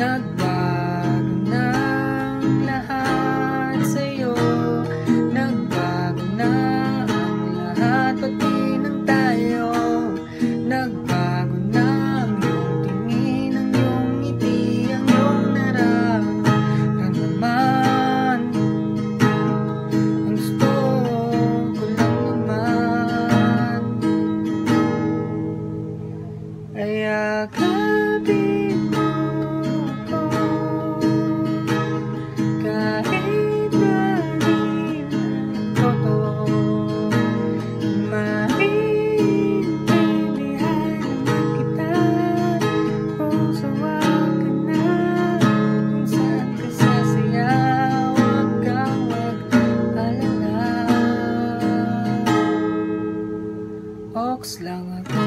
Nagbago na ang lahat sa'yo, nagbago na ang lahat pati ng tayo, nagbago na ang iyong tingin, ang iyong ngiti, ang iyong nararamdaman. Ang gusto ko lang naman ay agapin mo. Lang ako.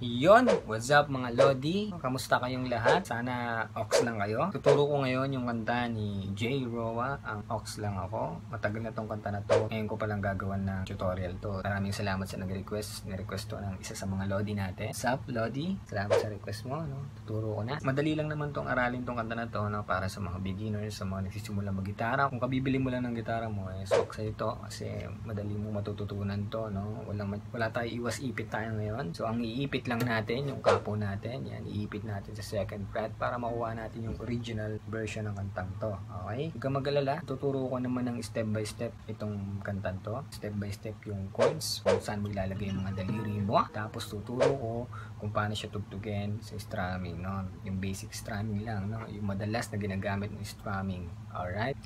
Yon, what's up mga Lodi? Kamusta kayong lahat? Sana ox lang kayo. Tuturo ko ngayon yung kanta ni John Roa, ang Ox Lang Ako. Matagal na tong kanta na to. Ngayon ko palang gagawan ng tutorial to. Maraming salamat sa nag-request. Ni-request to ng isa sa mga Lodi natin. What's up Lodi? Salamat sa request mo. No? Tuturo ko na. Madali lang naman tong aralin tong kanta na to, no? Para sa mga beginners, sa mga nagsisimula mag-gitara. Kung kabibili mo lang ng gitara mo, eh, sok sa ito. Kasi madali mo matututunan to. No? Wala tayo iwas-ipit tayo ngayon. So ang iipit lang natin yung kapo natin, yan, iipit natin sa second fret para makuha natin yung original version ng kantang to. Okay? Huwag kang mag-alala, tuturo ko naman ng step by step itong kantang to, step by step yung chords, kung saan mo ilalagay yung mga daliri mo, tapos tuturo ko kung paano siya tugtugin sa strumming, no? Yung basic strumming lang, no? Yung madalas na ginagamit ng strumming. Alright?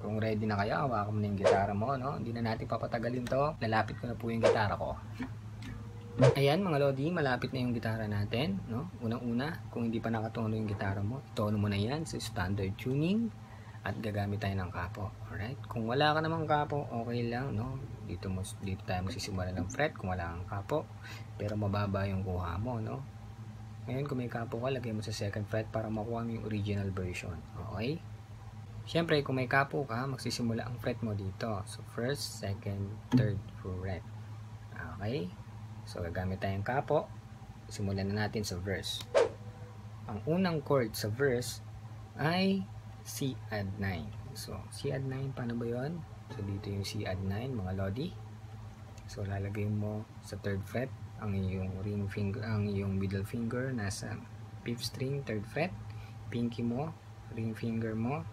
Kung ready na kayo, hawakan mo na yung gitara mo, no? Hindi na natin papatagalin to, lalapit ko na po yung gitara ko. Ayan mga Lodi, malapit na yung gitara natin, no? Unang-una, kung hindi pa nakatono yung gitara mo, itono mo na yan sa standard tuning at gagamit tayo ng kapo. Alright? Kung wala ka namang kapo, okay lang, no? Dito tayo magsisimula ng fret kung wala kang kapo, pero mababa yung kuha mo, no? Ngayon kung may kapo ka, lagay mo sa second fret para makuha mo yung original version. Okay? Siyempre, kung may kapo ka, magsisimula ang fret mo dito. So, first, second, third fret. Okay? So, gagamit tayong kapo. Simulan na natin sa verse. Ang unang chord sa verse ay C add 9. So, C add 9, paano ba yun? So, dito yung C add 9, mga Lodi. So, lalagay mo sa 3rd fret ang iyong ring finger, ang iyong middle finger nasa 5th string, 3rd fret. Pinky mo, ring finger mo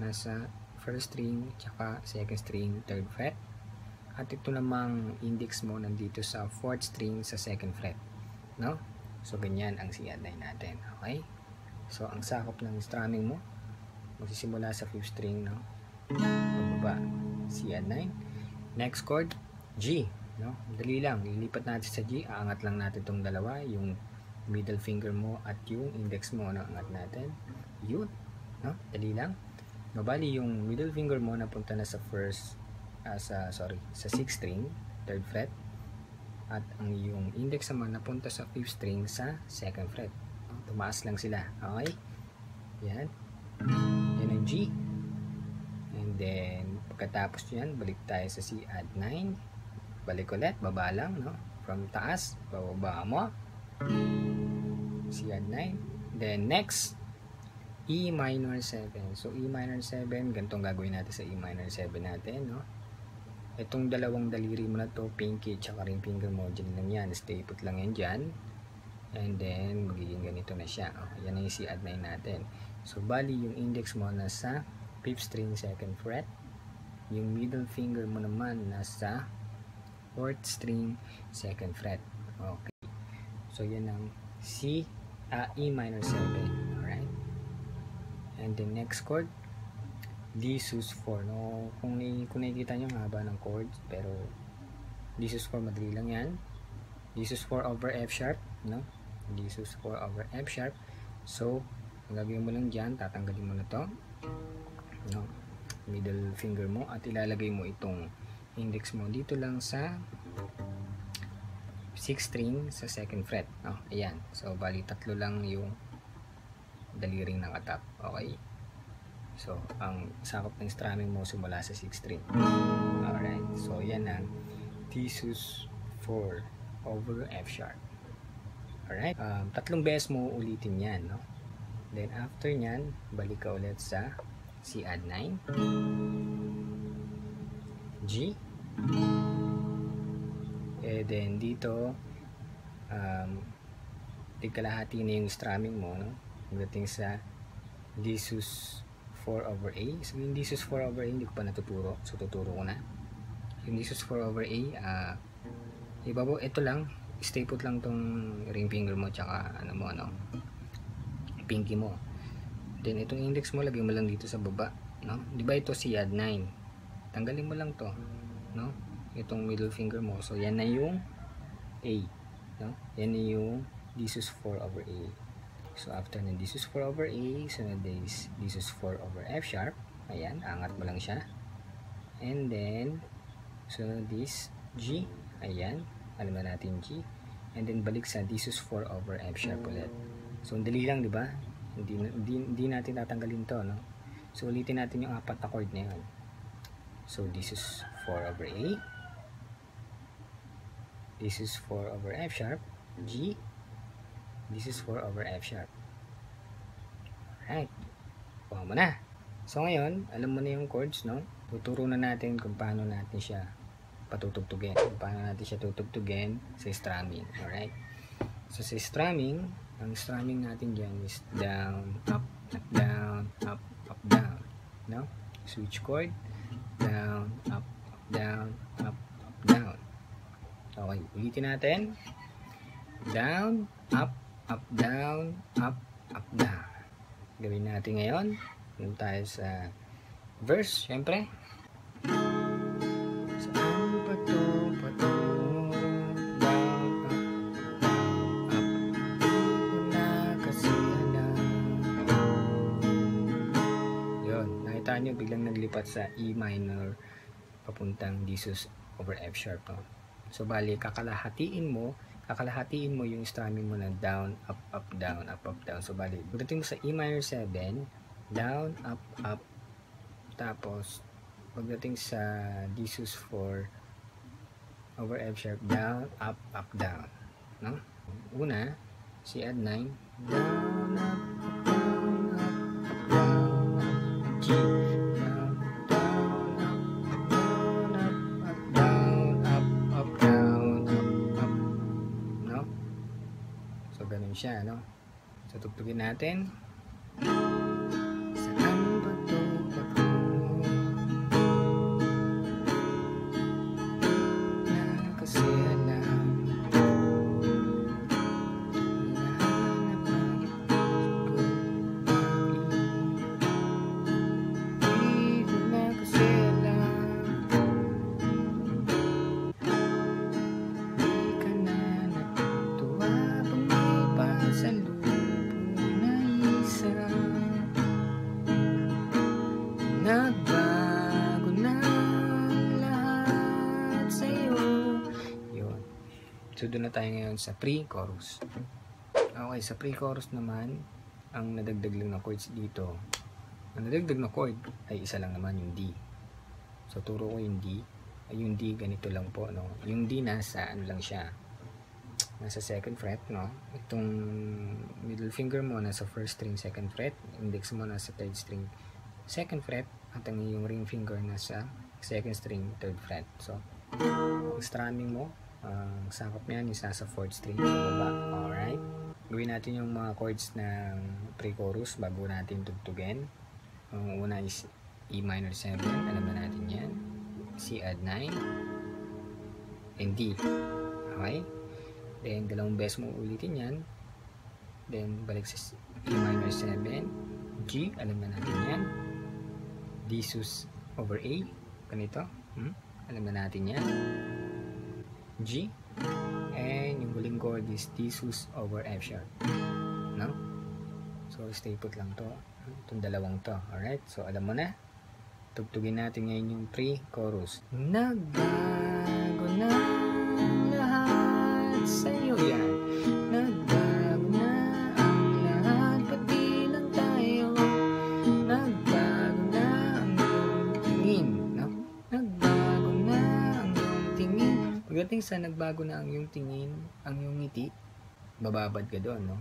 nasa 1st string, tsaka 2nd string, 3rd fret. At ito namang index mo nandito sa 4th string sa 2nd fret, no? So, ganyan ang C add 9 natin, okay? So, ang sakop ng strumming mo, magsisimula sa 5th string, no? Pababa, C add 9. Next chord, G, no? Dali lang, lilipat natin sa G, aangat lang natin itong dalawa, yung middle finger mo at yung index mo, no? Angat natin. Yun, no? Dali lang. Mabali yung middle finger mo napunta na sa 6th string, 3rd fret, at ang iyong index naman napunta sa 5th string sa 2nd fret. Tumaas lang sila, okay? Yan. Yan ang G. And then, pagkatapos yan, balik tayo sa C add 9. Balik ulit, baba lang, no? From taas, bababa mo. C add 9. Then, next, E minor 7. So, E minor 7, ganitong gagawin natin sa E minor 7 natin, no? Itong dalawang daliri mo na to, pinky tsaka ring finger mo, dyan lang yan, stay put lang yan dyan, and then magiging ganito na siya. Oh, yan ang C add 9 natin. So bali yung index mo nasa 5th string 2nd fret, yung middle finger mo naman nasa 4th string 2nd fret. Okay, so yan ang C E minor 7. Alright, and the next chord, D sus 4, no? Kung nakikita nyo ang haba ng chords, pero D sus 4 madali lang yan. D sus 4 over F sharp, no? D sus 4 over F sharp. So, ang gagawin mo lang dyan, tatanggalin mo na to, no? Middle finger mo at ilalagay mo itong index mo dito lang sa 6th string sa 2nd fret. Oh, ayan. So, bali tatlo lang yung daliring nakatap. Okay? So, ang sakop ng strumming mo simula sa 6th string. Alright. So, yan ang D sus 4 over F sharp. Alright, tatlong beses mo ulitin yan, no? Then after nyan, balik ka ulit sa C add 9, G, and then dito tigkalahati na yung strumming mo, no? Pagdating sa D sus 4 over A. So yung D sus 4 over A hindi ko pa natuturo, so tuturo ko na. Yung D sus 4 over A, ibabaw, ito lang, stay put lang tong ring finger mo tsaka ano mo, ano, pinky mo. Then itong index mo lagay mo lang dito sa baba, no? Di ba ito si add 9, tanggalin mo lang to, no? Itong middle finger mo, so yan na yung A, no? Yan na yung D sus 4 over A. So after na D sus 4 over A, sunod is D sus 4 over F sharp. Ayan, angat mo lang siya, and then sunod is G. Ayan, alam na natin G, and then balik sa D sus 4 over F sharp ulit. So dali lang, diba? Hindi natin tatanggalin to, no? So ulitin natin yung apat na chord na yun. So D sus 4 over A, D sus 4 over F sharp, G, D sus 4 over F sharp. Alright, kuha mo na. So ngayon, alam mo na yung chords, no? Tuturo na natin kung paano natin siya patutugtugin, paano natin siya tutugtugin sa strumming. Alright, so sa strumming, ang strumming natin dyan is down, up, up, down, up, up, down, no? Switch chord, down, up, up, down, up, up, down. Okay, ulitin natin, down, up, up, down, up, up, down. Gawin natin ngayon, gawin tayo sa verse, syempre. Nyo, biglang naglipat sa E minor papuntang D sus over F sharp, no? So bali kakalahatiin mo yung strumming mo na down, up, up, down, up, up, down. So bali pagdating mo sa E minor 7, down, up, up, tapos pagdating sa D sus 4 over F sharp, down, up, up, down, no? Una C add 9, down, up, down, up, down, G, down, down, up, up, down, up, up, no? So ganun siya, no? So tugtugin natin. Saan ba to? Nagbago na lahat sa'yo. Yun. So doon na tayo ngayon sa pre-chorus. Okay, sa pre-chorus naman, ang nadagdag lang na chords dito, ang nadagdag na chord ay isa lang naman, yung D. So turo ko yung D. Ay, yung D ganito lang po, no? Yung D nasa ano lang siya, nasa 2nd fret, no? Itong middle finger mo nasa 1st string 2nd fret, index mo nasa 3rd string 2nd fret, at ang iyong ring finger nasa 2nd string 3rd fret. So ang strumming mo, ang sakop niyan is nasa 4th string sa baba. Alright, gawin natin yung mga chords ng pre-chorus bago natin tugtugin. Ang una is E minor 7, alam na natin yan, C add 9, and D. Okay, then dalawang beses mo ulitin yan, then balik sa E minor 7, G, alam na natin yan, D sus over A, ganito, alam na natin yan, G, and yung huling chord is D sus over F sharp, no? So stay put lang to, itong dalawang to. Alright, so alam mo na. Tugtugin natin ngayon yung pre-chorus. Nagbago na lahat sa'yo, yan, nagbago na ang lahat, pati lang tayo, nagbago na ang iyong tingin. Pagdating sa nagbago na ang iyong tingin, ang iyong ngiti, bababad ka doon, no?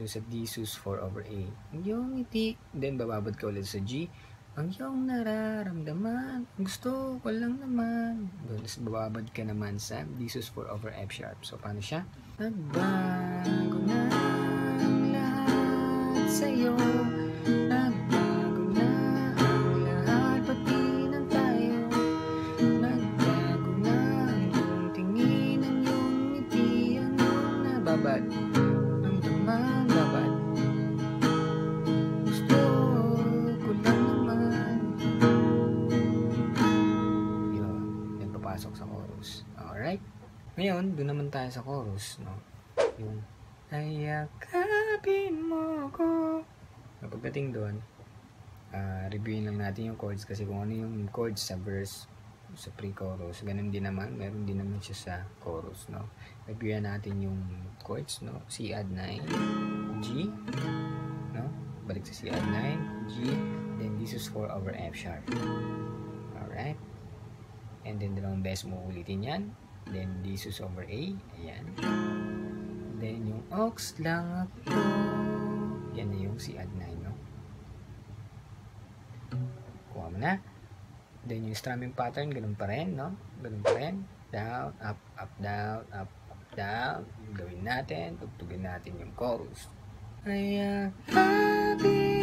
Doon sa D sus 4 over A. Ang iyong ngiti. Then, bababad ka ulit sa G. Ang iyong nararamdaman. Gusto ko lang naman. Doon, bababad ka naman sa D sus 4 over F sharp. So, paano siya? Nagbago na ang lahat sa'yo. Nagbago na ang lahat pati ng tayo. Nagbago na ang iyong tingin, ang iyong ngiti, ang iyong nababad. Ngayon, doon naman tayo sa chorus, no? Yung ayakapin mo ko. Pagdating doon, reviewin lang natin yung chords kasi kung ano yung chords sa verse, sa pre-chorus, ganun din naman, meron din naman siya sa chorus, no? Reviewin natin yung chords, no? C add 9, G, no? Balik sa C add 9, G, then this is 4 over F sharp. Alright? And then dalawang beses mo ulitin yan. Then, D sus over A. Ayan. Then, yung ox lang ako. Yan na yung C add 9, no? Kuha mo na. Then, yung strumming pattern, ganun pa rin, no? Ganun pa rin. Down, up, up, down, up, up, down. Gawin natin. Tugtugin natin yung chorus. Kaya, happy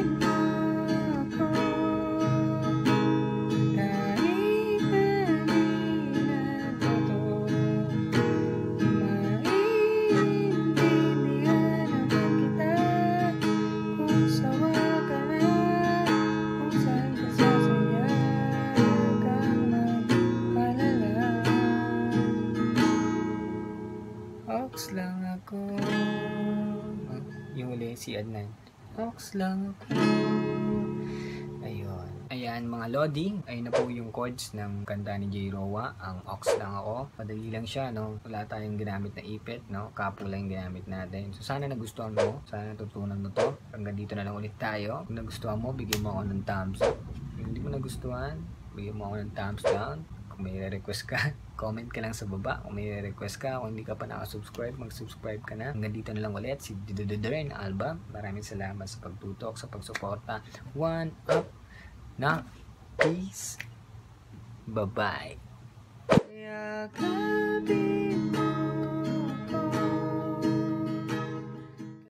ako. Yung uli, si Adnan. Ox lang ako. Ayun. Ayan mga Lodi. Ayun na po yung chords ng kanta ni John Roa. Ang ox lang ako. Padali lang siya, no? Wala tayong ginamit na ipit, no? Kapo lang yung ginamit natin. So, sana nagustuhan mo. Sana natutunan mo to. Hanggang dito na lang ulit tayo. Kung nagustuhan mo, bigyan mo ako ng thumbs up. Kung hindi mo nagustuhan, bigyan mo ako ng thumbs down. Kung may request ka, comment ka lang sa baba. Kung may request ka, kung hindi ka pa nakasubscribe, mag-subscribe ka na. Hanggang dito na lang ulit, si dernalvamusic. Maraming salamat sa pagtutok, sa pagsuporta. Oneup na peace. Bye-bye.